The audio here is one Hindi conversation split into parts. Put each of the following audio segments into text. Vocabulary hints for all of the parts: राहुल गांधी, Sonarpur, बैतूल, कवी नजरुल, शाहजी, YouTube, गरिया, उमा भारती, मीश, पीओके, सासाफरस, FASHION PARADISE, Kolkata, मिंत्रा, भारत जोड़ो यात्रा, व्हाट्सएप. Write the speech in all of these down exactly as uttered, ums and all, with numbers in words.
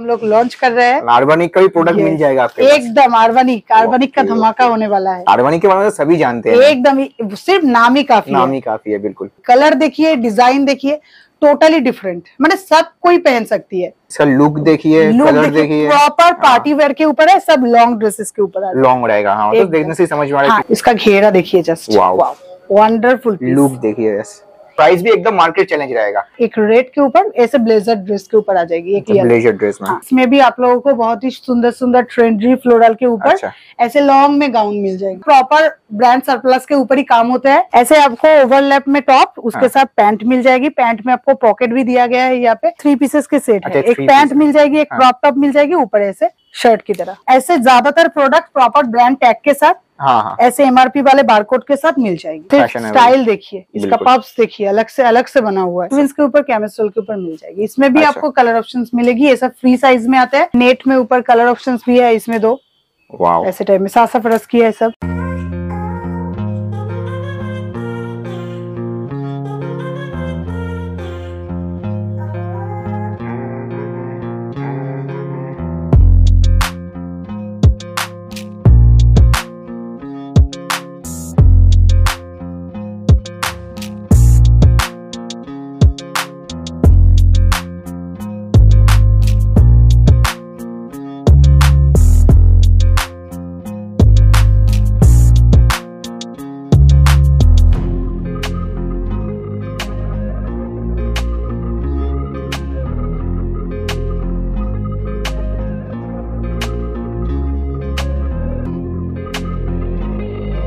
हम लोग लॉन्च कर रहे हैं। आर्गेनिक का भी प्रोडक्ट मिल जाएगा आपके पास। एकदम आर्गेनिक, आर्गेनिक का धमाका होने वाला है। आर्गेनिक के बारे में सभी जानते हैं, एकदम सिर्फ नाम ही काफी नाम ही काफी है। बिल्कुल, कलर देखिए, डिजाइन देखिए, टोटली डिफरेंट, मतलब सब कोई पहन सकती है। सर लुक देखिए, कलर देखिए, प्रॉपर पार्टी वेयर के ऊपर है, सब लॉन्ग ड्रेसेस के ऊपर लॉन्ग रहेगा। हाँ, तो देखने से समझ में आ रहा है। इसका घेरा देखिए, जस्ट वाओ, वंडरफुल लुक देखिए। प्राइस भी एकदम मार्केट चैलेंज रहेगा। एक रेड के ऊपर ऐसे ब्लेजर ड्रेस के ऊपर आ जाएगी। एक ब्लेजर ड्रेस में इसमें भी आप लोगों को बहुत ही सुंदर सुंदर ट्रेंडी फ्लोरल के ऊपर अच्छा। ऐसे लॉन्ग में गाउन मिल जाएगी। प्रॉपर ब्रांड सरप्लस के ऊपर ही काम होता है। ऐसे आपको ओवरलैप में टॉप, उसके हाँ। साथ पैंट मिल जाएगी। पैंट में आपको पॉकेट भी दिया गया है। यहाँ पे थ्री पीसेस के सेट है। एक पैंट मिल जाएगी, एक क्रॉप टॉप मिल जाएगी, ऊपर ऐसे शर्ट की तरह। ऐसे ज्यादातर प्रोडक्ट प्रॉपर ब्रांड टैग के साथ हाँ हाँ। ऐसे एमआरपी वाले बारकोड के साथ मिल जाएगी। स्टाइल देखिए, इसका पॉप्स देखिए, अलग से अलग से बना हुआ है। के ऊपर कैमिसोल के ऊपर मिल जाएगी। इसमें भी अच्छा। आपको कलर ऑप्शंस मिलेगी। ये सब फ्री साइज में आता है। नेट में ऊपर कलर ऑप्शंस भी है। इसमें दो ऐसे टाइप में सासाफरस की है सब।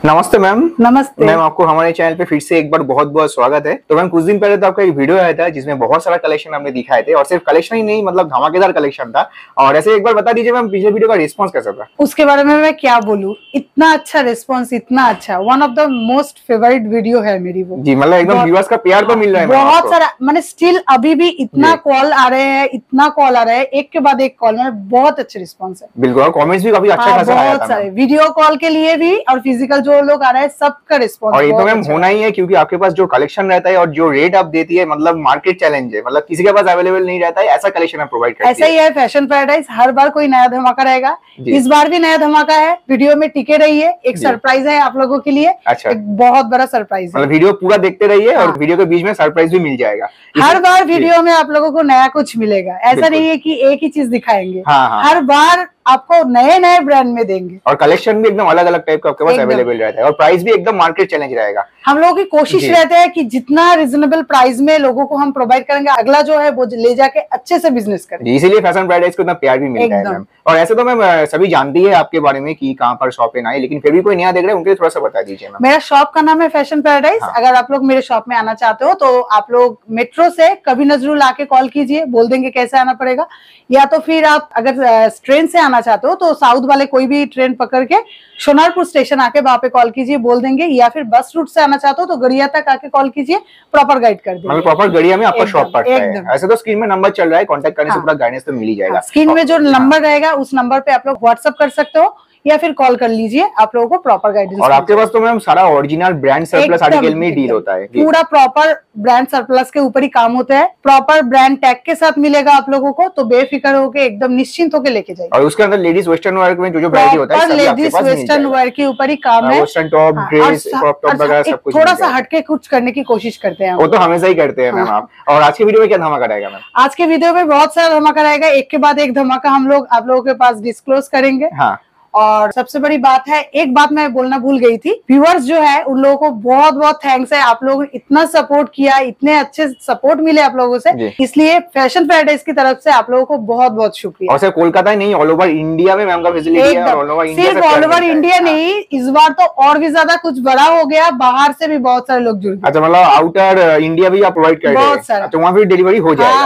नमस्ते मैम। नमस्ते मैम, आपको हमारे चैनल पे फिर से एक बार बहुत बहुत स्वागत है। तो मैम, कुछ दिन पहले तो आपका एक वीडियो आया था जिसमें बहुत सारा कलेक्शन आपने दिखाए थे, और सिर्फ कलेक्शन ही नहीं, मतलब धमाकेदार कलेक्शन था। और ऐसे एक बार बता दीजिए मैम, पिछले वीडियो का रिस्पांस कैसा था? उसके बारे में मैं क्या बोलूँ, इतना अच्छा रिस्पॉन्स, इतना अच्छा, one of the most favourite video है मेरी वो जी। मतलब एकदम व्यूअर्स का प्यार तो मिल रहा है बहुत सारा। मैंने स्टिल अभी भी इतना कॉल आ रहे हैं, इतना कॉल आ रहा है, एक के बाद एक कॉल। मैंने बहुत अच्छे रिस्पॉन्स है। बिल्कुल, कॉमेंट्स भी काफी अच्छा खासा आया था। बहुत सारे वीडियो कॉल के लिए भी और फिजिकल जो लोग आ रहे हैं, सबका रिस्पॉन्स। और ये तो मैम होना ही है, क्योंकि आपके पास जो कलेक्शन रहता है और जो रेट आप देती है, मतलब मार्केट चैलेंज है, मतलब किसी के पास अवेलेबल नहीं रहता है, ऐसा कलेक्शन आप प्रोवाइड करती है। ऐसा ही है फैशन पैराडाइज, हर बार कोई नया धमाका रहेगा। इस बार भी नया धमाका है। वीडियो में टिके रहिए, एक सरप्राइज है आप लोगों के लिए। अच्छा, एक बहुत बड़ा सरप्राइज है। वीडियो पूरा देखते रहिए और वीडियो के बीच में सरप्राइज भी मिल जाएगा। हर बार वीडियो में आप लोगों को नया कुछ मिलेगा। ऐसा नहीं है कि एक ही चीज दिखाएंगे, हर बार आपको नए नए ब्रांड में देंगे। और कलेक्शन भी एकदम अलग अलग टाइप का आपके पास अवेलेबल रहता है, और प्राइस भी एकदम मार्केट चैलेंज रहेगा। हम लोगों की कोशिश रहती है कि जितना रिजनेबल प्राइस में लोगों को हम प्रोवाइड करेंगे, अगला जो है वो ले जाके अच्छे से बिजनेस करेंगे। इसीलिए फैशन पैराडाइज को इतना प्यार भी मिलता है मैम। और ऐसे तो मैम सभी जानती है आपके बारे में कि कहाँ पर शॉप है ना, लेकिन फिर भी कोई नया देख रहा है, उनके थोड़ा सा बता दीजिए। मेरा शॉप का नाम है फैशन पैराडाइज। अगर आप लोग मेरे शॉप में आना चाहते हो तो आप लोग मेट्रो से कवी नजरुल आके कॉल कीजिए, बोल देंगे कैसे आना पड़ेगा। या तो फिर आप अगर ट्रेन से आना चाहते हो तो साउथ वाले कोई भी ट्रेन पकड़ के सोनारपुर स्टेशन आके वहाँ पे कॉल कीजिए, बोल देंगे। या फिर बस रूट से आना चाहते हो तो गरिया तक आके कॉल कीजिए, प्रॉपर गाइड कर देंगे। प्रॉपर गरिया में आपका शॉप पड़ता है। ऐसे तो स्क्रीन में नंबर चल रहा है, कांटेक्ट करने से पूरा गाइडेंस तो मिल ही जाएगा। स्क्रीन में जो नंबर रहेगा उस नंबर पे आप लोग व्हाट्सएप कर सकते हो या फिर कॉल कर लीजिए, आप लोगों को प्रॉपर गाइडेंस। और आपके पास तो मैम सारा ओरिजिनल ब्रांड सरप्लस आर्टिकल में डील होता है। पूरा प्रॉपर ब्रांड सरप्लस के ऊपर ही काम होता है। प्रॉपर ब्रांड टैग के साथ मिलेगा आप लोगों को, तो बेफिक्र होकर एकदम निश्चिंत होकर लेके जाइए। और उसके अंदर लेडीज वेस्टर्न वेयर में जो जो वैरायटी होता है, लेडीज वेस्टर्न वेयर के ऊपर ही काम है। Western top, dress, crop top वगैरह सब कुछ। थोड़ा सा हटके कुछ करने की कोशिश करते हैं, वो तो हमेशा ही करते हैं मैम आप। और आज के वीडियो में क्या धमाका रहेगा मैम? आज के वीडियो में बहुत सारा धमाका रहेगा। एक के बाद एक धमाका हम लोग आप लोगों के पास डिस्क्लोज करेंगे। और सबसे बड़ी बात है, एक बात मैं बोलना भूल गई थी, व्यूअर्स जो है उन लोगों को बहुत बहुत थैंक्स है। आप लोगों ने इतना सपोर्ट किया, इतने अच्छे सपोर्ट मिले आप लोगों से, इसलिए फैशन पैराडाइज की तरफ से आप लोगों को बहुत बहुत शुक्रिया। और सिर्फ कोलकाता ही नहीं, ऑल ओवर इंडिया में मैम का फैसिलिटी है। सिर्फ ऑल ओवर इंडिया नहीं, इस बार तो और भी ज्यादा कुछ बड़ा हो गया, बाहर से भी बहुत सारे लोग जुड़ गए। अच्छा, मतलब आउटर इंडिया भी आप प्रोवाइड कर रहे हैं? बहुत सारा, तो वहाँ भी डिलीवरी हो जाएगी।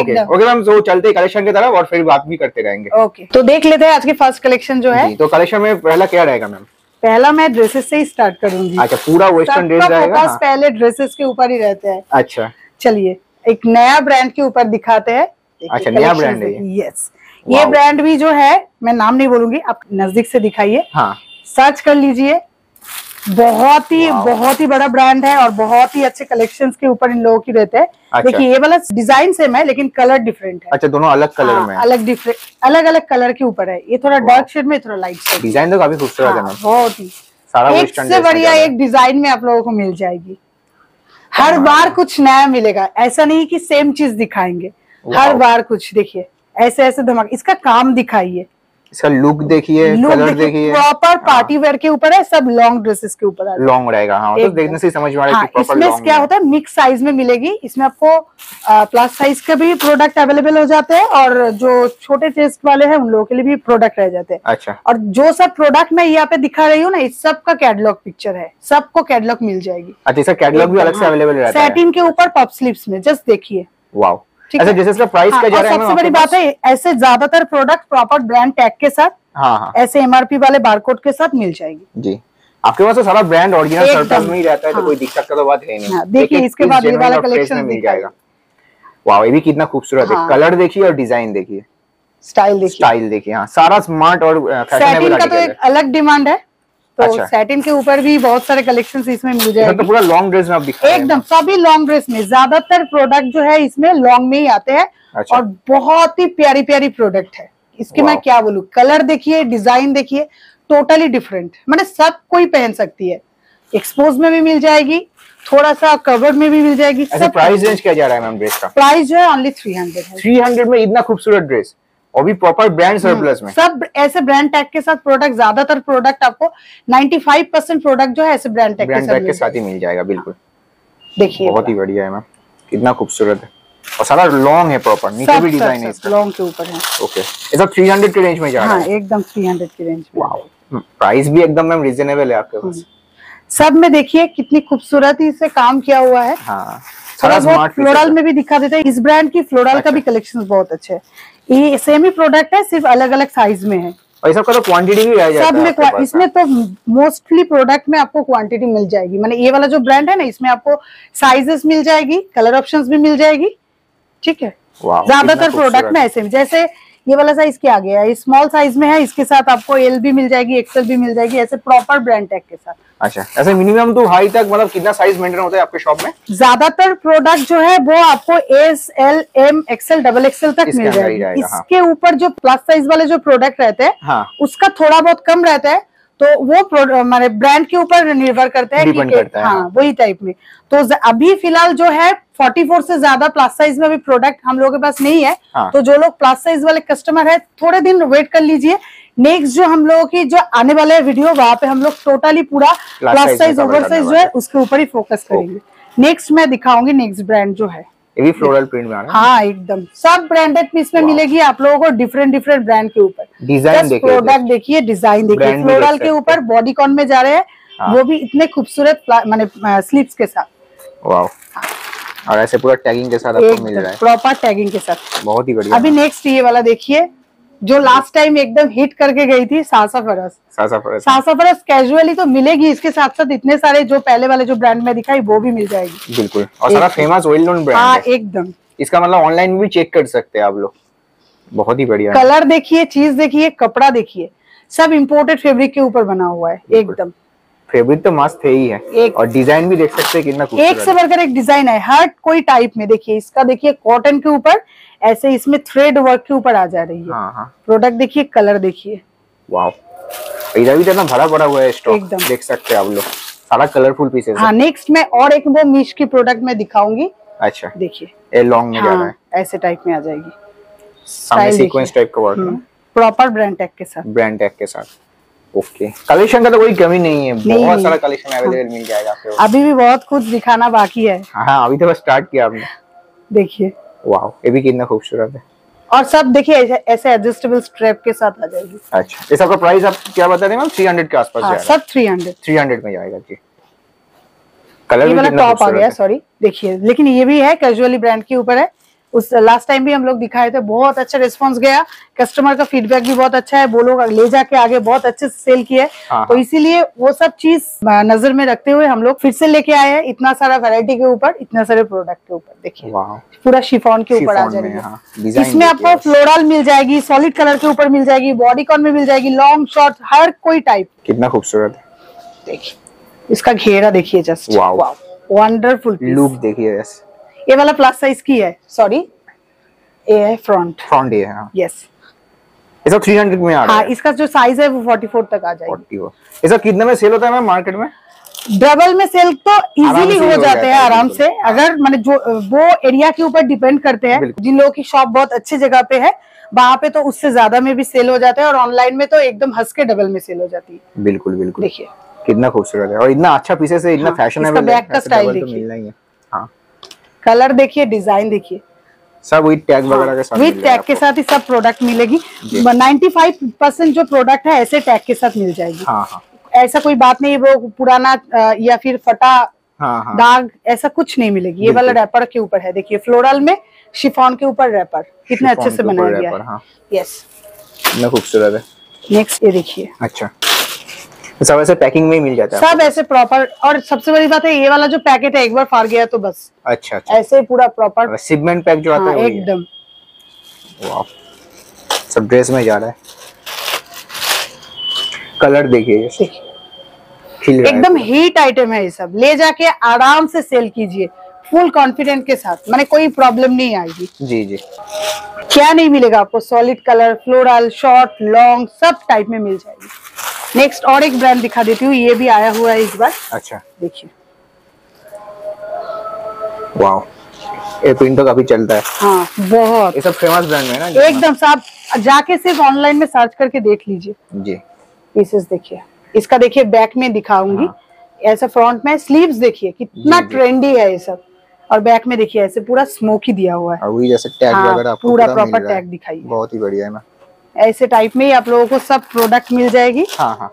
ओके मैम, तो चलते कलेक्शन की तरफ और फिर बात भी करते रहेंगे। ओके, तो देख लेते हैं आज के फर्स्ट कलेक्शन। तो कलेक्शन में पहला क्या रहेगा मैम? पहला मैं ड्रेसेस से ही स्टार्ट करूंगी। अच्छा, पूरा वेस्टर्न ड्रेस रहेगा। हाँ। पहले ड्रेसेस के ऊपर ही रहते हैं। अच्छा, चलिए एक नया ब्रांड के ऊपर दिखाते हैं। अच्छा, नया ब्रांड है। यस, ये ब्रांड भी जो है, मैं नाम नहीं बोलूंगी, आप नजदीक से दिखाइए। हाँ, सर्च कर लीजिए। बहुत ही बहुत ही बड़ा ब्रांड है और बहुत ही अच्छे कलेक्शंस के ऊपर इन लोगों की रहते हैं। अच्छा। देखिए ये वाला डिजाइन सेम है लेकिन कलर डिफरेंट है। अच्छा, दोनों अलग कलर हाँ, में अलग डिफरेंट अलग अलग कलर के ऊपर है। ये थोड़ा डार्क शेड में, थोड़ा लाइट शेड। डिजाइन तो काफी खूबसूरत है मैम, बहुत ही सारा वेस्टर्न से बढ़िया एक डिजाइन में आप लोगों को मिल जाएगी। हर बार कुछ नया मिलेगा, ऐसा नहीं कि सेम चीज दिखाएंगे, हर बार कुछ। देखिए ऐसे ऐसे धमाके, इसका काम दिखाइए, इसका लुक देखिए, कलर देखिए, प्रॉपर पार्टी वेयर के ऊपर है, सब लॉन्ग ड्रेसेस के ऊपर लॉन्ग रहेगा। हाँ, तो देखने से समझ में आ रहा है कि प्रॉपर लॉन्ग इसमें क्या होता है, मिक्स साइज में मिलेगी। इसमें आपको प्लस साइज के भी प्रोडक्ट अवेलेबल हो जाते हैं और जो छोटे चेस्ट वाले हैं उन लोगों के लिए भी प्रोडक्ट रह जाते हैं। अच्छा, और जो सब प्रोडक्ट मैं यहाँ पे दिखा रही हूँ ना, इस सब का कैटलॉग पिक्चर है, सबको कैटलॉग मिल जाएगी। अच्छा, इसका कैटलॉग भी अलग से अवेलेबल रहता है। सैटिन के ऊपर पफ स्लीव्स में, जस्ट देखिए। वाह, अच्छा, जैसे इसका प्राइस हाँ, का जा रहा है। सबसे बड़ी बात है, ऐसे ज्यादातर प्रोडक्ट प्रॉपर ब्रांड टैग के साथ हाँ, हाँ, ऐसे एमआरपी वाले बारकोड के साथ मिल जाएगी जी। आपके पास तो सारा ब्रांड ओरिजिनल सरप्राइज में ही रहता है, तो कोई दिक्कत का तो बात है नहीं। देखिए इसके बाद ये वाला कलेक्शन मिल जाएगा। वाह, ये भी कितना खूबसूरत है। कलर देखिए और डिजाइन देखिए, स्टाइल देखिए, स्टाइल देखिए। हाँ, सारा स्मार्ट और फैशनेबल का तो एक अलग डिमांड है। तो अच्छा। सैटिन के ऊपर भी बहुत सारे कलेक्शंस इसमें मिल जाएंगे। तो पूरा लॉन्ग ड्रेस में आप दिखा रहे हैं एकदम, सभी लॉन्ग ड्रेस में, ज्यादातर प्रोडक्ट जो है इसमें लॉन्ग में ही आते हैं। अच्छा। और बहुत ही प्यारी प्यारी प्रोडक्ट है इसके, मैं क्या बोलूं, कलर देखिए, डिजाइन देखिए, टोटली डिफरेंट। मैंने सब कोई पहन सकती है, एक्सपोज में भी मिल जाएगी, थोड़ा सा कवर्ड में भी मिल जाएगी। प्राइस रेंज क्या जा रहा है मैम ड्रेस का? प्राइस जो है ओनली थ्री हंड्रेड है। थ्री हंड्रेड में इतना खूबसूरत ड्रेस, और भी प्रॉपर ब्रांड सरप्लस में। सब ऐसे ब्रांड टैग के साथ प्रोडक्ट, ज्यादातर प्रोडक्ट आपको पचानवे परसेंट प्रोडक्ट जो है ऐसे ब्रांड टैग के, के साथ ही मिल जाएगा। बिल्कुल देखिए, बहुत ही बढ़िया है मैम, कितना खूबसूरत है और सारा लॉन्ग है, प्रॉपर नीचे भी डिजाइन है, लॉन्ग के ऊपर है। ओके, इसका तीन सौ के रेंज में जा रहा है, एकदम तीन सौ के रेंज में। वाओ, प्राइस भी एकदम मैम रीजनेबल है आपके पास। सब में देखिए कितनी खूबसूरती से काम किया हुआ है। हाँ, सारा स्मार्ट फ्लोरल में भी दिखा देता है। इस ब्रांड की फ्लोरल का भी कलेक्शन बहुत अच्छे है। ये सेम ही प्रोडक्ट है, सिर्फ अलग अलग साइज में है, और इसका तो क्वांटिटी भी आ जाता है। इसमें तो मोस्टली प्रोडक्ट में आपको क्वांटिटी मिल जाएगी। मैंने ये वाला जो ब्रांड है ना, इसमें आपको साइजेस मिल जाएगी, कलर ऑप्शंस भी मिल जाएगी। ठीक है, ज्यादातर प्रोडक्ट में ऐसे, जैसे ये वाला साइज क्या आ गया है, स्मॉल साइज में है, इसके साथ आपको एल भी मिल जाएगी, एक्सएल भी मिल जाएगी, ऐसे प्रॉपर ब्रांड टैग के साथ। अच्छा, ऐसे मिनिमम टू हाई तक मतलब कितना साइज मेंटेन होता है आपके शॉप में? ज्यादातर प्रोडक्ट जो है वो आपको S L M XL double XL तक मिल जाएगा। इसके ऊपर हाँ। जो प्लस साइज वाले जो प्रोडक्ट रहते हैं हाँ। उसका थोड़ा बहुत कम रहता है, तो वो हमारे ब्रांड के ऊपर निर्भर करते हैं, डिपेंड करता है हाँ, वही टाइप में। तो अभी फिलहाल जो है चौवालीस से ज्यादा प्लस साइज में भी प्रोडक्ट हम लोगों के पास नहीं है हाँ। तो जो लोग प्लस साइज वाले कस्टमर है, थोड़े दिन वेट कर लीजिए। नेक्स्ट जो हम लोगों की जो आने वाले वीडियो, वहाँ पे हम लोग टोटली पूरा प्लस साइज ओवर साइज जो है उसके ऊपर ही फोकस करेंगे। नेक्स्ट मैं दिखाऊंगी नेक्स्ट ब्रांड जो है, ये भी फ्लोरल प्रिंट में आ रहा है। हाँ, एकदम सब ब्रांडेड पीस में मिलेगी आप लोगों को, डिफरेंट डिफरेंट ब्रांड के ऊपर। डिजाइन देखिए, प्रोडक्ट देखिए, डिजाइन देखिए, फ्लोरल के ऊपर बॉडी कॉन में जा रहे हैं हाँ। वो भी इतने खूबसूरत माने स्लीव्स के साथ। वाओ, और ऐसे पूरा टैगिंग के साथ आपको मिल रहा है, प्रॉपर टैगिंग के साथ, बहुत ही बढ़िया। अभी नेक्स्ट ये वाला देखिए, जो लास्ट टाइम एकदम हिट करके गई थी, सासा फरस। सासा फरस सासा फरस कैजुअली तो मिलेगी, इसके साथ साथ इतने सारे जो पहले वाले जो ब्रांड में दिखाई वो भी मिल जाएगी। बिल्कुल, और सारा फेमस वेल नोन ब्रांड हाँ, एकदम। इसका मतलब ऑनलाइन भी चेक कर सकते हैं आप लोग, बहुत ही बढ़िया। कलर देखिए, चीज देखिए, कपड़ा देखिए, सब इम्पोर्टेड फेब्रिक के ऊपर बना हुआ है एकदम। फेब्रिक तो मस्त है ही है, और डिजाइन भी देख सकते हैं कितना खूबसूरत, एक से बढ़कर एक डिजाइन है हर कोई टाइप में। देखिए इसका, देखिए कॉटन के ऊपर ऐसे, इसमें थ्रेड वर्क के ऊपर आ जा रही है हाँ, हाँ। प्रोडक्ट देखिए, कलर देखिए, वाओ, इधर भी इतना भरा भरा हुआ है स्टॉक, एकदम देख सकते हैं आप लोग, सारा कलरफुल पीसेस हाँ। नेक्स्ट मैं और एक वो मीश की प्रोडक्ट में दिखाऊंगी। अच्छा, देखिए ये लॉन्ग में जा रहा है, ऐसे टाइप में आ जाएगी, सामने सीक्वेंस टाइप का वर्क, प्रॉपर ब्रांड टैग के साथ, ब्रांड टैग के साथ। ओके, कलेक्शन का तो कोई कमी नहीं है, बहुत सारा कलेक्शन अवेलेबल मिल जाएगा आपको। अभी भी बहुत कुछ दिखाना बाकी है हाँ, अभी तो बस स्टार्ट किया आपने। देखिए वाह, ये भी कितना खूबसूरत है, और सब देखिए ऐसे एडजस्टेबल स्ट्रैप के साथ आ जाएगी। अच्छा, ये सब का प्राइस आप क्या बता रहे हैं मैम? तीन सौ के आसपास जाएगा सब, तीन सौ तीन सौ में जाएगा जी। कलर भी कितना टॉप आ गया, सॉरी देखिए, लेकिन ये भी है कैजुअली ब्रांड के ऊपर है। उस लास्ट टाइम भी हम लोग दिखाए थे, बहुत अच्छा रिस्पांस गया, कस्टमर का फीडबैक भी बहुत अच्छा है, वो लोग ले जाके आगे बहुत अच्छे से सेल किए। तो इसीलिए वो सब चीज नजर में रखते हुए हम लोग फिर से लेके आए हैं, इतना सारा वैरायटी के ऊपर, इतना सारे प्रोडक्ट के ऊपर। देखिए पूरा शिफॉन के ऊपर आ जाएगी, इसमें आपको फ्लोरल मिल जाएगी, सॉलिड कलर के ऊपर मिल जाएगी, बॉडी कॉन में मिल जाएगी, लॉन्ग शॉर्ट, हर कोई टाइप। कितना खूबसूरत है, देखिए इसका घेरा देखिए जस्ट, वाव वंडरफुल लुक देखिए। यस ये वाला प्लस साइज की है, सॉरी ये है फ्रंट, फ्रंट ये है यस। इसका तीन सौ में आ रहा है, इसका जो साइज है वो चौवालीस तक आ जाएगी। इसका कितने में सेल होता है मैम मार्केट में? डबल में सेल तो इजीली हो जाते हैं आराम से, अगर माने जो वो एरिया के ऊपर डिपेंड करते हैं। जिन लोगों की शॉप बहुत अच्छी जगह पे है वहाँ पे तो उससे ज्यादा में भी सेल हो जाता है, और ऑनलाइन में तो एकदम हंस के डबल में सेल हो जाती है। बिल्कुल बिल्कुल, देखिए कितना खूबसूरत है और इतना अच्छा पीसेस है, इतना फैशनेबल है। बैक का स्टाइल देखिए, कलर देखिए, डिजाइन देखिए, सब विद टैग वगैरह के साथ, विद टैग के साथ ही सब प्रोडक्ट मिलेगी। पचानवे परसेंट जो प्रोडक्ट है ऐसे टैग के साथ मिल जाएगी। हाँ हाँ, ऐसा कोई बात नहीं वो पुराना या फिर फटा हाँ हाँ। दाग ऐसा कुछ नहीं मिलेगी। ये वाला रैपर के ऊपर है, देखिए फ्लोरल में शिफॉन के ऊपर रैपर कितने अच्छे से बनाया गया है। यस कितना खूबसूरत है। नेक्स्ट ये देखिए, अच्छा सब ऐसे पैकिंग में ही मिल जाता है, सब ऐसे प्रॉपर। और सबसे बड़ी बात है ये वाला जो पैकेट है एक बार फाड़ गया तो बस, अच्छा अच्छा ऐसे पूरा प्रॉपर शिपमेंट पैक जो आता है एकदम। वाव सब ड्रेस में जा रहा है। कलर देखिए एकदम हीट आइटम है, ये सब ले जाके आराम से सेल कीजिए फुल कॉन्फिडेंट के साथ, माने कोई प्रॉब्लम नहीं आएगी। जी जी क्या नहीं मिलेगा आपको, solid colour, floral, short, long सब टाइप में मिल जाएगी। नेक्स्ट और एक ब्रांड दिखा देती हूँ, ये भी आया हुआ है इस बार। अच्छा देखिए, वाव ये प्रिंट तो काफी चलता है। हाँ बहुत, ये सब फेमस ब्रांड है ना एकदम, सब जाके सिर्फ ऑनलाइन में सर्च करके देख लीजिए। जी पीसेस देखिए, इसका देखिए बैक में दिखाऊंगी ऐसा, फ्रंट में स्लीव्स देखिए कितना ट्रेंडी है ये सब, और बैक में देखिए ऐसे पूरा स्मोकी दिया हुआ है, और जैसे टैग वगैरह आपको पूरा प्रॉपर टैग दिखाई, बहुत ही बढ़िया है ना। ऐसे टाइप में ही आप लोगों को सब प्रोडक्ट मिल जाएगी। हाँ हाँ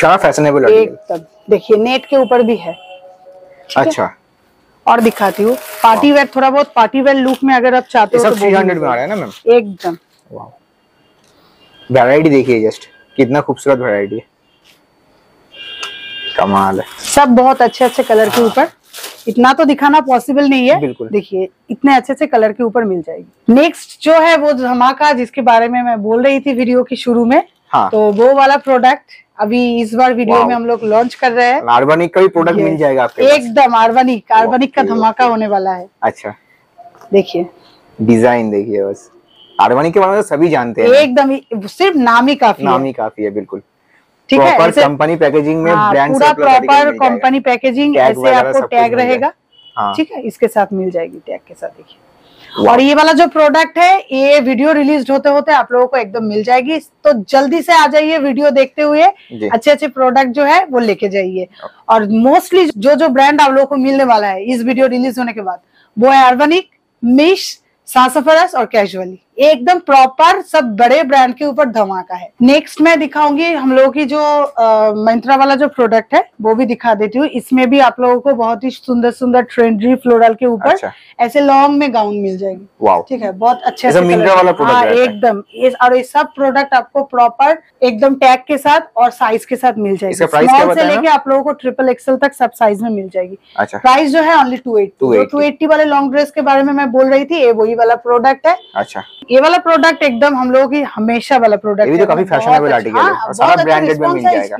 शार्प फैशनेबल एकदम। देखिए नेट के ऊपर भी है। अच्छा और दिखाती हूँ पार्टी वेयर, थोड़ा बहुत पार्टी वेयर लुक में अगर आप चाहते हो तो तीन सौ में आ रहा है ना मैम एकदम। वाओ वैरायटी देखिए जस्ट कितना खूबसूरत वैरायटी है, कमाल है। सब बहुत अच्छे अच्छे कलर के ऊपर, इतना तो दिखाना पॉसिबल नहीं है, देखिए इतने अच्छे से कलर के ऊपर मिल जाएगी। नेक्स्ट जो है वो धमाका जिसके बारे में मैं बोल रही थी वीडियो के शुरू में, हाँ। तो वो वाला प्रोडक्ट अभी इस बार वीडियो में हम लोग लॉन्च कर रहे हैं। आर्बनिक का भी प्रोडक्ट मिल जाएगा आपके एकदम, आर्बनिक आर्बनिक का धमाका होने वाला है। अच्छा देखिए डिजाइन देखिए, बस आर्बनिक के बारे में सभी जानते हैं एकदम, सिर्फ नाम ही काफी नाम ही काफी है बिल्कुल। ठीक है कंपनी पैकेजिंग में ब्रांड पूरा प्रॉपर कंपनी पैकेजिंग, ऐसे आपको टैग रहेगा ठीक है, इसके साथ मिल जाएगी टैग के साथ देखिए। और ये वाला जो प्रोडक्ट है ये वीडियो रिलीज होते होते आप लोगों को एकदम मिल जाएगी, तो जल्दी से आ जाइए वीडियो देखते हुए, अच्छे अच्छे प्रोडक्ट जो है वो लेके जाइए। और मोस्टली जो जो ब्रांड आप लोगों को मिलने वाला है इस वीडियो रिलीज होने के बाद वो है आर्बनिक, मिश, सासफरस और कैजुअली, एकदम प्रॉपर सब बड़े ब्रांड के ऊपर धमाका है। नेक्स्ट मैं दिखाऊंगी हम लोगों की जो मंत्रा वाला जो प्रोडक्ट है वो भी दिखा देती हूँ। इसमें भी आप लोगों को बहुत ही सुंदर सुंदर ट्रेंडी फ्लोरल के ऊपर अच्छा। ऐसे लॉन्ग में गाउन मिल जाएगी ठीक है, बहुत अच्छे वाला एकदम। और ये सब प्रोडक्ट आपको प्रॉपर एकदम टैग के साथ और साइज के साथ मिल जाएगी, स्मॉल से लेके आप लोगों को ट्रिपल एक्सएल तक सब साइज में मिल जाएगी। प्राइस जो है only two eighty. Two eighty वाले लॉन्ग ड्रेस के बारे में मैं बोल रही थी, ये वही वाला प्रोडक्ट है। अच्छा ये वाला प्रोडक्ट एकदम हम लोगों की हमेशा वाला प्रोडक्ट, ये भी तो काफी फैशनेबल आर्टिकल है और सारा ब्रांडेड में मिल जाएगा।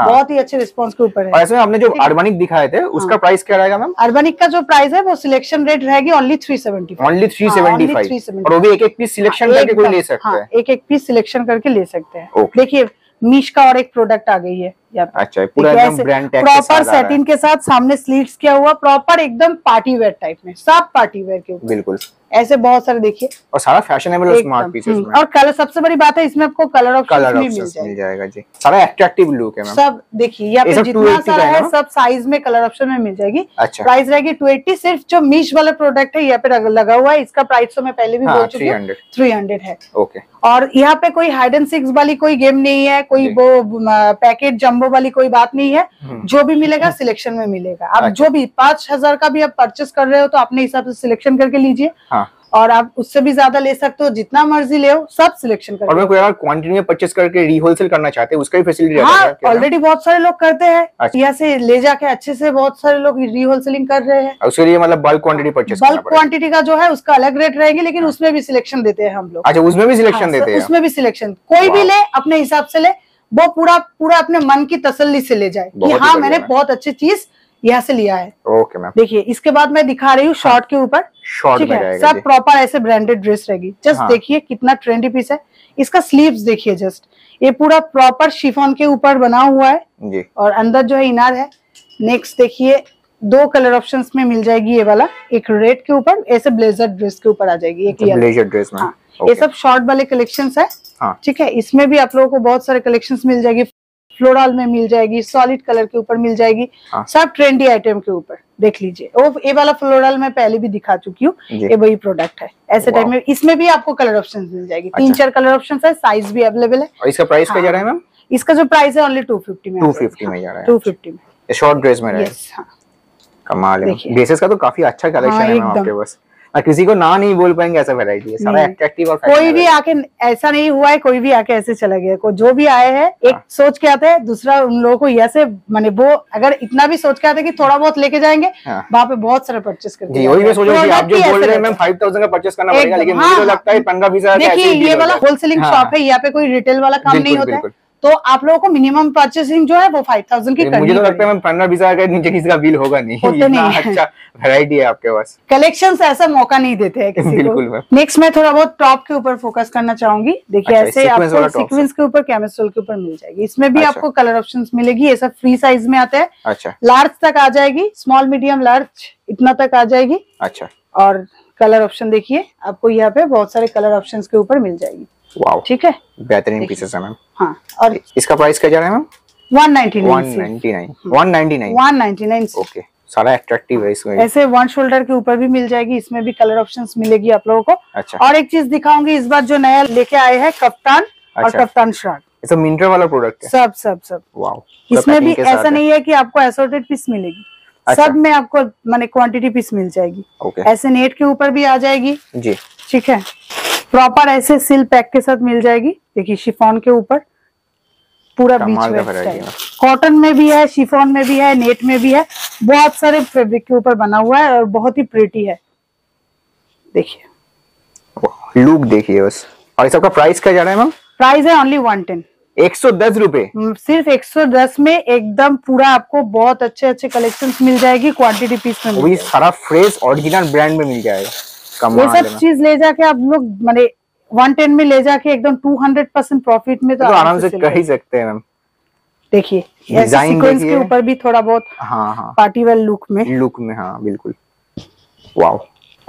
हाँ। बहुत ही अच्छे रिस्पांस के ऊपर है। और इसमें हमने जो आर्बनिक दिखाए थे उसका हाँ। प्राइस क्या रहेगा मैम? आर्बनिक का जो प्राइस है वो सिलेक्शन रेट रहेगी only three seventy five, only three seventy five, और वो भी एक एक पीस सिलेक्शन करके कोई ले सकता है, एक एक पीस सिलेक्शन करके ले सकते हैं। देखिए मीश का और एक प्रोडक्ट आ गई है। अच्छा पूरा एकदम ब्रांड टैग प्रॉपर सेटिन के साथ, सामने स्लीव्स किया हुआ, प्रॉपर एकदम पार्टी वेयर टाइप में, सब पार्टी वेयर के ऊपर बिल्कुल। ऐसे बहुत सारे देखिए और सारा फैशनेबल और स्मार्ट पीसेस में, और कलर सबसे बड़ी बात है इसमें आपको कलर ऑप्शन भी मिल जाएगा, मिल जाएगा जी। सारा एट्रैक्टिव लुक है मैम, सब देखिए यहाँ पे जितना सारा है सब साइज में कलर ऑप्शन में मिल जाएगी। प्राइस रहेगी टू एट्टी। सिर्फ जो मीश वाला प्रोडक्ट है यहाँ पे लगा हुआ है, इसका प्राइस तो मैं पहले भी बोल चुकी हूँ थ्री हंड्रेड है। और यहाँ पे कोई हाइड एंड सिक्स वाली कोई गेम नहीं है, कोई वो पैकेट जम्बो वाली कोई बात नहीं है, जो भी मिलेगा सिलेक्शन में मिलेगा। आप जो भी पांच हजार का भी आप परचेस कर रहे हो तो अपने हिसाब से सिलेक्शन करके लीजिए। हाँ। और आप उससे भी ज्यादा ले सकते हो, जितना मर्जी ले हो, सब सिलेक्शन करके। और मैं कोई अगर क्वांटिटी में परचेस करके रीहोलसेल करना चाहते हैं उसका भी फैसिलिटी है, ऑलरेडी बहुत सारे लोग करते हैं। अच्छा। यहाँ से ले जाके अच्छे से बहुत सारे लोग रीहोलसेलिंग कर रहे हैं, उसके लिए मतलब bulk quantity purchase, bulk quantity का जो है उसका अलग रेट रहेगी, लेकिन उसमें भी सिलेक्शन देते हैं हम लोग। अच्छा उसमें भी सिलेक्शन देते हैं, उसमें भी सिलेक्शन कोई भी ले अपने हिसाब से ले, वो पूरा पूरा अपने मन की तसल्ली से ले जाए कि हाँ मैंने बहुत अच्छी चीज यहाँ से लिया है। ओके मैम, देखिए इसके बाद मैं दिखा रही हूँ शॉर्ट के ऊपर, ठीक है, सब प्रॉपर ऐसे ब्रांडेड ड्रेस रहेगी। जस्ट देखिए कितना ट्रेंडी पीस है, इसका स्लीव्स देखिए, जस्ट ये पूरा प्रॉपर शिफॉन के ऊपर बना हुआ है जी। और अंदर जो है इनार है। नेक्स्ट देखिए दो कलर ऑप्शंस में मिल जाएगी, ये वाला एक रेड के ऊपर, ऐसे ब्लेजर ड्रेस के ऊपर आ जाएगी एक ब्लेजर ड्रेस में। ये सब शॉर्ट वाले कलेक्शंस है, ठीक है, इसमें भी आप लोगों को बहुत सारे कलेक्शंस मिल जाएगी, फ्लोरल में मिल जाएगी, सॉलिड कलर के ऊपर मिल जाएगी, सब ट्रेंडी आइटम के ऊपर देख लीजिए। वो ये वाला फ्लोरल मैं पहले भी दिखा चुकी हूँ, ये वही प्रोडक्ट है ऐसे टाइप में। इसमें भी आपको कलर ऑप्शंस मिल जाएगी, तीन चार कलर ऑप्शंस है, साइज भी अवेलेबल है। और इसका प्राइस क्या जा रहा है मैम? इसका जो प्राइस है ओनली टू फिफ्टी में, टू फिफ्टी में जा रहा है, टू फिफ्टी में शॉर्ट ड्रेस में। कमाल है, ड्रेसेस का तो काफी अच्छा कलेक्शन है आपके पास, किसी को ना नहीं बोल पाएंगे ऐसा वैरायटी है, सारा अट्रैक्टिव। और कोई भी आके ऐसा नहीं हुआ है, कोई भी आके ऐसे चला गया, को जो भी आए हैं एक आ, सोच के आते हैं, दूसरा उन लोगों को ऐसे माने वो अगर इतना भी सोच के आते हैं कि थोड़ा बहुत लेके जाएंगे, वहाँ पे बहुत सारा परचेस करते हैं। वही मैं सोच रहा हूँ, आप जो बोल रहे हैं मैम फाइव थाउजेंड का परचेस करना पड़ेगा, लेकिन मुझे लगता है पंद्रह बीस हजार। देखिए ये वाला होलसेलिंग शॉप है, यहाँ पे कोई रिटेल वाला काम नहीं होता है, तो आप लोगों को मिनिमम परचेसिंग जो है वो फाइव थाउजेंड की करनी। मुझे तो लगता है मैं पंद्रह बीस हजार का नीचे किसी का बिल होगा नहीं, इतना अच्छा वैरायटी है आपके पास, कलेक्शंस ऐसा मौका नहीं देते हैं किसी को। नेक्स्ट मैं थोड़ा बहुत टॉप के ऊपर फोकस करना चाहूंगी। देखिए ऐसे आपको सीक्वेंस के ऊपर, कैमिसोल के ऊपर मिल जाएगी, इसमें भी आपको कलर ऑप्शन मिलेगी। ये सब फ्री साइज में आता है, अच्छा लार्ज तक आ जाएगी, स्मॉल मीडियम लार्ज इतना तक आ जाएगी। अच्छा, और कलर ऑप्शन देखिए आपको यहाँ पे बहुत सारे कलर ऑप्शन के ऊपर मिल जाएगी। वाओ, ठीक है, बेहतरीन पीसेस है मैम। हाँ, और इसका प्राइस क्या जा रहा है ma'am? One ninety nine one ninety nine one ninety nine. Okay, सारा अट्रैक्टिव है इसमें, ऐसे वन शोल्डर के ऊपर भी मिल जाएगी, इसमें भी कलर ऑप्शंस मिलेगी आप लोगों को। अच्छा, और एक चीज दिखाऊंगी इस बार जो नया लेके आए हैं, कफ्तान और कफ्तान श्राग, ये सब मिंट्रा वाला प्रोडक्ट है, सब सब सब। वाओ, इसमें भी ऐसा नहीं है कि आपको असॉर्टेड पीस मिलेगी, सब में आपको माने क्वांटिटी पीस मिल जाएगी। ऐसे नेट के ऊपर भी आ जाएगी जी, ठीक है, प्रॉपर ऐसे सिल पैक के साथ मिल जाएगी। देखिए शिफॉन के ऊपर पूरा बीच में स्टाइल, कॉटन में भी है, शिफॉन में भी है, नेट में भी है, बहुत सारे फैब्रिक के ऊपर बना हुआ है और बहुत ही प्रिटी है। देखिए लुक देखिए बस। और इस सबका प्राइस क्या जा रहा है मैम? प्राइस है ओनली वन टेन, एक सौ दस रूपए, सिर्फ एक सौ दस में एकदम पूरा आपको बहुत अच्छे अच्छे कलेक्शन मिल जाएगी, क्वान्टिटी पीस में, सारा फ्रेश ओरिजिनल ब्रांड में मिल जाएगा। ये सब चीज ले जाके आप लोग माने वन टेन में ले जाके एकदम टू हंड्रेड परसेंट प्रॉफिट में तो, तो आराम से कर ही सकते हैं मैम। देखिए सीक्वेंस के ऊपर भी थोड़ा बहुत, हाँ हाँ, पार्टी वेयर लुक में लुक में हाँ बिल्कुल। वाओ,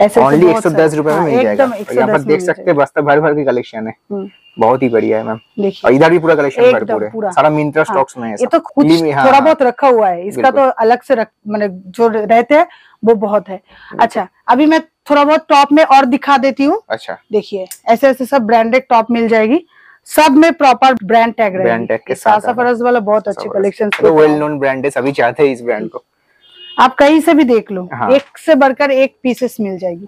ऐसे ओनली एक सौ दस रुपए में मिल जाएगा, यहाँ पर देख सकते हैं बस्ता भर भर की कलेक्शन है, बहुत ही बढ़िया है मैम। और इधर भी पूरा कलेक्शन भरपूर है, सारा मिंत्रा स्टॉक्स में है, ये तो खुद थोड़ा बहुत रखा हुआ है, इसका तो अलग से मतलब जो रहते हैं वो बहुत है। अच्छा, अभी मैं थोड़ा बहुत टॉप में और दिखा देती हूँ। अच्छा, देखिए ऐसे ऐसे सब ब्रांडेड टॉप मिल जाएगी, सब में प्रॉपर ब्रांड टैग रहेगा, सासा फरज वाला बहुत अच्छे कलेक्शन, वेल नोन ब्रांड है, सभी चाहते हैं इस ब्रांड को। आप कहीं से भी देख लो, हाँ। एक से बढ़कर एक पीसेस मिल जाएगी,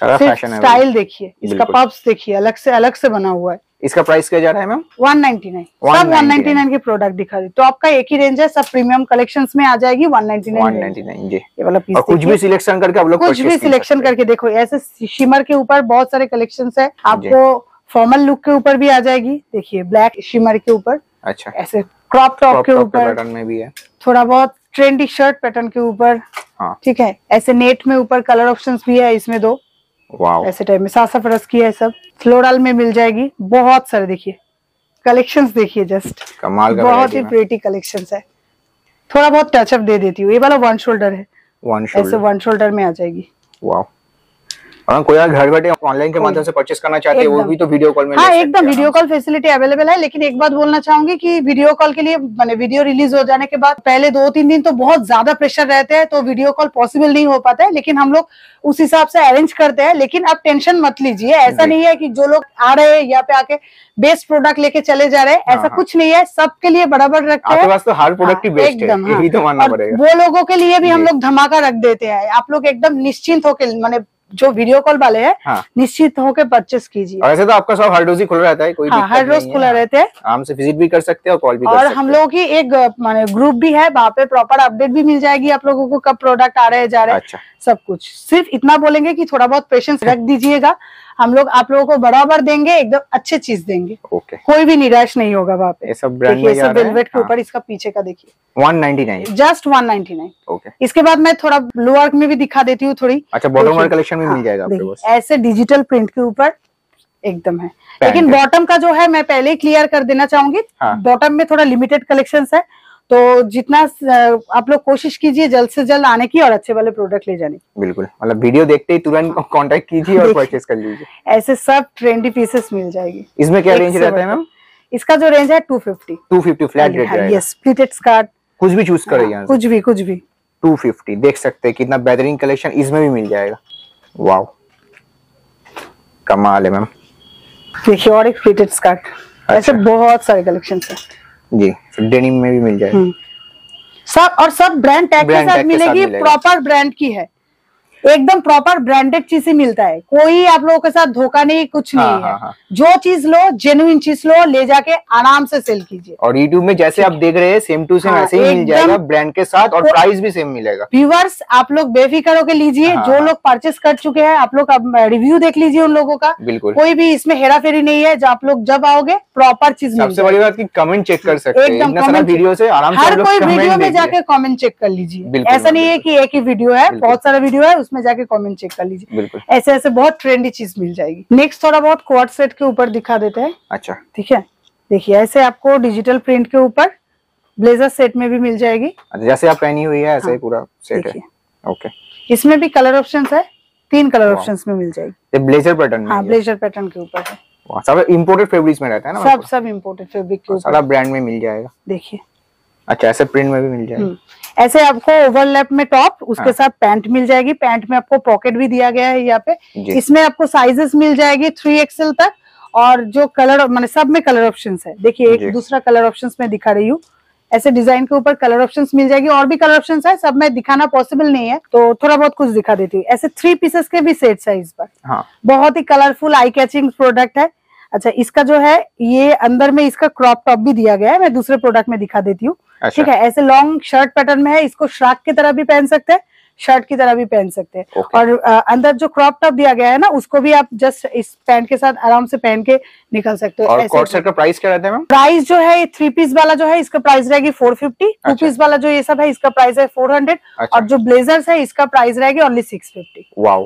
सारा फैशन है। स्टाइल देखिए, इसका पॉप्स देखिए, अलग से अलग से बना हुआ है। इसका प्राइस क्या जा रहा है मैम? वन नाइनटी नाइन, सब वन नाइनटी नाइन के प्रोडक्ट दिखा रही, टॉप का एक ही रेंज है, सब प्रीमियम कलेक्शंस में आ जाएगी वन नाइनटी नाइन जी। ये वाला पीस कुछ भी सिलेक्शन करके आप लोग कुछ भी सिलेक्शन करके देखो, ऐसे शिमर के ऊपर बहुत सारे कलेक्शंस है, आपको फॉर्मल लुक के ऊपर भी आ जाएगी। देखिए ब्लैक शिमर के ऊपर, अच्छा ऐसे क्रॉप टॉप के ऊपर में भी है, थोड़ा बहुत ट्रेंडी शर्ट पैटर्न के ऊपर, ठीक है, ऐसे नेट में ऊपर कलर ऑप्शंस भी है इसमें दो। वाओ, ऐसे टाइप में सासाफरस की है, सब फ्लोरल में मिल जाएगी, बहुत सारे देखिए कलेक्शंस, देखिए जस्ट कमाल का, बहुत ही प्रीटी कलेक्शंस है। थोड़ा बहुत टचअप दे देती हूँ, ये वाला वन शोल्डर है, वन शोल्डर, ऐसे वन शोल्डर में आ जाएगी। वाओ, और कोई यार घर बैठे ऑनलाइन के माध्यम से परचेस करना चाहते हैं वो भी तो वीडियो कॉल में, हाँ एकदम वीडियो कॉल फैसिलिटी अवेलेबल है। लेकिन एक बात बोलना चाहूंगी कि वीडियो कॉल के लिए माने वीडियो रिलीज हो जाने के बाद पहले दो तीन दिन तो बहुत ज्यादा प्रेशर रहते हैं, तो वीडियो कॉल पॉसिबल नहीं हो पाता है, लेकिन हम लोग उस हिसाब से अरेंज करते हैं। लेकिन आप टेंशन मत लीजिए, ऐसा नहीं है कि जो लोग आ रहे हैं यहाँ पे आके बेस्ट प्रोडक्ट लेके चले जा रहे हैं, ऐसा कुछ नहीं है, सबके लिए बराबर रखते हैं, हर प्रोडक्ट की बेस्ट है तो मानना पड़ेगा। वो लोगों के लिए भी हम लोग धमाका रख देते हैं, आप लोग एकदम निश्चिंत होकर माने जो वीडियो कॉल वाले हैं, हाँ। निश्चित होकर परचेस कीजिए। वैसे तो आपका शॉप हर रोज ही खुला रहता है, कोई हाँ, हर रोज खुला रहता है, आराम से विजिट भी कर सकते हैं और कॉल भी कर सकते हैं। और हम लोगों की एक माने ग्रुप भी है, वहाँ पे प्रॉपर अपडेट भी मिल जाएगी आप लोगों को, कब प्रोडक्ट आ रहे हैं जा रहे हैं, अच्छा। सब कुछ। सिर्फ इतना बोलेंगे कि थोड़ा बहुत पेशेंस रख दीजिएगा, हम लोग आप लोगों को बराबर देंगे, एकदम अच्छे चीज देंगे। ओके, कोई भी निराश नहीं होगा वहाँ पे। ये सब ब्रांड में जा रहा है। वेलवेट के ऊपर इसका पीछे का देखिए one ninety nine, just one ninety nine. Okay, इसके बाद मैं थोड़ा ब्लू वर्क में भी दिखा देती हूँ थोड़ी। अच्छा, बॉटम वर्क कलेक्शन में मिल जाएगा आपके पास। ऐसे डिजिटल प्रिंट के ऊपर एकदम है, लेकिन बॉटम का जो है मैं पहले ही क्लियर कर देना चाहूंगी, बॉटम में थोड़ा लिमिटेड कलेक्शन है, तो जितना आप लोग कोशिश कीजिए जल्द से जल्द आने की और अच्छे वाले प्रोडक्ट ले जाने की। बिल्कुल, मतलब वीडियो देखते ही तुरंत कांटेक्ट कीजिए और परचेस कर लीजिए। ऐसे सब ट्रेंडी पीसेस मिल जाएगी। इसमें क्या रेंज रहता है मैम? इसका जो रेंज है two fifty, two fifty flat rate है। यस, प्लीटेड स्कर्ट कुछ भी चूज करें यहाँ, कुछ भी कुछ भी टू फिफ्टी। देख सकते हैं कितना बेहतरीन कलेक्शन इसमें भी मिल जाएगा। वाओ, कमाल है मैम। देखिए और एक प्लीटेड स्कर्ट, ऐसे बहुत सारे कलेक्शन है जी। डेनिम में भी मिल जाएगी सब, और सब ब्रांड टैग के साथ मिलेगी। प्रॉपर ब्रांड की है, एकदम प्रॉपर ब्रांडेड चीज ही मिलता है, कोई आप लोगों के साथ धोखा नहीं, कुछ नहीं। हाँ, है हाँ, हाँ। जो चीज लो, जेन्युइन चीज लो, ले जाके आराम से सेल कीजिए। और यूट्यूब में जैसे आप देख रहे हैं सेम टू सेम ऐसे ही मिल जाएगा ब्रांड के साथ, और प्राइस भी सेम मिलेगा। व्यूअर्स आप लोग बेफिक्र होकर लीजिए। जो लोग परचेस कर चुके हैं आप लोग अब रिव्यू देख लीजिए उन लोगों का, बिल्कुल कोई भी इसमें हेरा फेरी नहीं है। जो आप लोग जब आओगे प्रॉपर चीज, सबसे बड़ी बात की कमेंट चेक कर सकते हैं इतना सारा वीडियो से आराम से। हर कोई वीडियो में जाके कमेंट चेक कर लीजिए, ऐसा नहीं है की एक ही वीडियो है, बहुत सारा वीडियो है, में जाके कमेंट चेक कर लीजिए। ऐसे ऐसे बहुत ट्रेंडी चीज मिल जाएगी। नेक्स्ट थोड़ा बहुत क्वार्ट सेट के ऊपर दिखा देते हैं। अच्छा, ठीक है। देखिए ऐसे आपको डिजिटल प्रिंट के ऊपर ब्लेजर सेट में भी मिल जाएगी। अच्छा, जैसे आप पहनी हुई है ऐसे ही पूरा सेट है। ओके, इसमें भी कलर ऑप्शंस है, तीन कलर ऑप्शंस में मिल जाएगी। ब्लेजर पैटर्न, हाँ ब्लेजर पैटर्न के ऊपर है। सब इंपोर्टेड फैब्रिक्स में रहता है ना, सब सब इंपोर्टेड फैब्रिक के ऊपर, सारा ब्रांड में मिल जाएगा। देखिए अच्छा, ऐसे प्रिंट में भी मिल जाएगा। ऐसे आपको ओवरलैप में टॉप, उसके साथ पैंट मिल जाएगी। पैंट में आपको पॉकेट भी दिया गया है यहाँ पे। इसमें आपको साइजेस मिल जाएगी थ्री एक्सएल तक, और जो कलर माने सब में कलर ऑप्शंस है। देखिए एक दूसरा कलर ऑप्शंस में दिखा रही हूँ, ऐसे डिजाइन के ऊपर कलर ऑप्शंस मिल जाएगी। और भी कलर ऑप्शंस है, सब में दिखाना पॉसिबल नहीं है, तो थोड़ा बहुत कुछ दिखा देती हूँ। ऐसे थ्री पीसेस के भी सेट्स है इस बार, बहुत ही कलरफुल आई कैचिंग प्रोडक्ट है। अच्छा, इसका जो है ये अंदर में इसका क्रॉप टॉप भी दिया गया है, मैं दूसरे प्रोडक्ट में दिखा देती हूँ। अच्छा। ठीक है, ऐसे लॉन्ग शर्ट पैटर्न में है, इसको श्राक की तरह भी पहन सकते हैं, शर्ट की तरह भी पहन सकते हैं। और आ, अंदर जो क्रॉप टॉप दिया गया है ना, उसको भी आप जस्ट इस पैंट के साथ आराम से पहन के निकल सकते हो। और कॉर्सेट का प्राइस क्या रहता है मैम? प्राइस जो है थ्री पीस वाला जो है इसका प्राइस रहेगी फोर फिफ्टी, टू पीस वाला जो ये सब है इसका प्राइस है फोर हंड्रेड, और जो ब्लेजर्स है इसका प्राइस रहेगी ओनली सिक्स फिफ्टी। वाओ,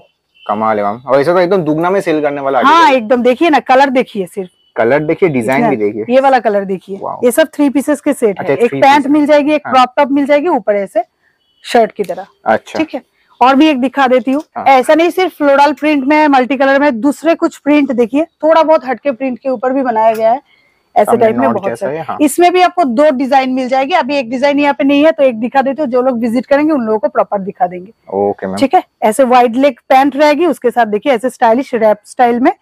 कमाल है मैम। और ऐसा तो एकदम दुगना में सेल करने वाला। हाँ एकदम, देखिए ना कलर देखिए, सिर्फ कलर देखिए, डिजाइन भी देखिए, ये वाला कलर देखिए। ये सब थ्री पीसेस के सेट है। एक पैंट मिल जाएगी, एक क्रॉप टॉप मिल जाएगी ऊपर ऐसे शर्ट की तरह। अच्छा ठीक है, और भी एक दिखा देती हूँ। ऐसा नहीं सिर्फ फ्लोरल प्रिंट में, मल्टी कलर में, दूसरे कुछ प्रिंट देखिए, थोड़ा बहुत हटके प्रिंट के ऊपर भी बनाया गया है ऐसे टाइप में बहुत सारे। हाँ। इसमें भी आपको दो डिजाइन मिल जाएगी, अभी एक डिजाइन यहाँ पे नहीं है तो एक दिखा देते हो, जो लोग विजिट करेंगे उन लोगों को प्रॉपर दिखा देंगे। ओके मैम, ठीक है। ऐसे वाइड लेग पैंट रहेगी, उसके साथ देखिए ऐसे स्टाइलिश रैप स्टाइल में।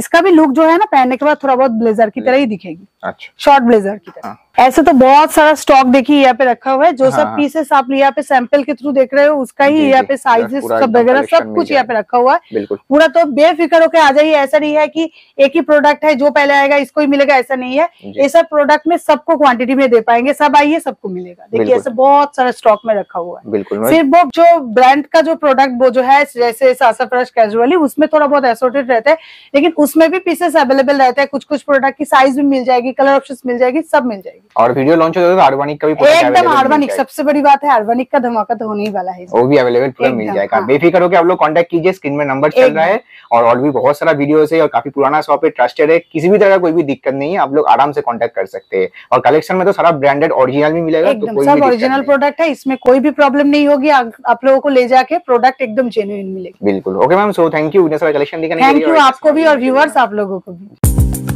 इसका भी लुक जो है ना, पहनने के बाद थोड़ा बहुत ब्लेजर की तरह ही दिखेगी। अच्छा, शॉर्ट ब्लेजर की तरह। हाँ। ऐसे तो बहुत सारा स्टॉक देखिए यहाँ पे रखा हुआ है। जो हाँ। सब पीसेस आप यहाँ पे सैंपल के थ्रू देख रहे हो, उसका ही यहाँ पे साइजेस सब वगैरह सब कुछ यहाँ पे रखा हुआ है पूरा। तो बेफिक्र होकर आ जाइए, ऐसा नहीं है कि एक ही प्रोडक्ट है जो पहले आएगा इसको ही मिलेगा, ऐसा नहीं है। ये सब प्रोडक्ट में सबको क्वांटिटी में दे पाएंगे, सब आइए सबको मिलेगा। देखिए ऐसे बहुत सारा स्टॉक में रखा हुआ है। बिल्कुल, सिर्फ वो जो ब्रांड का जो प्रोडक्ट वो जो है जैसे सासाफ्राज कैजुअली, उसमें थोड़ा बहुत एसोर्टेड रहता है, लेकिन उसमें भी पीसेस अवेलेबल रहते हैं। कुछ कुछ प्रोडक्ट की साइज भी मिल जाएगी, कलर ऑप्शन मिल जाएगी, सब मिल जाएगी। और वीडियो लॉन्च हो जाएगा तो आर्गेनिक का भी एकदम, आर्गेनिक सबसे बड़ी बात है, आर्गेनिक का धमाका तो होने ही वाला है, वो भी अवेलेबल पूरा मिल जाएगा। हाँ। बेफिक्र होकर आप लोग कांटेक्ट कीजिए, स्क्रीन में नंबर चल रहा है। और और भी बहुत सारा वीडियोस है, और काफी पुराना शॉप है, ट्रस्टेड है, किसी भी तरह का कोई भी दिक्कत नहीं है, आप लोग आराम से कॉन्टेक्ट कर सकते हैं। और कलेक्शन में तो सारा ब्रांडेड ओरिजिनल भी मिलेगा, सब ओरिजिनल प्रोडक्ट है, इसमें कोई भी प्रॉब्लम नहीं होगी। आप लोगों को ले जाके प्रोडक्ट एकदम जेन्युइन मिलेगा। बिल्कुल, okay ma'am, so thank you. Thank you आपको भी और व्यूअर्स आप लोगों को भी।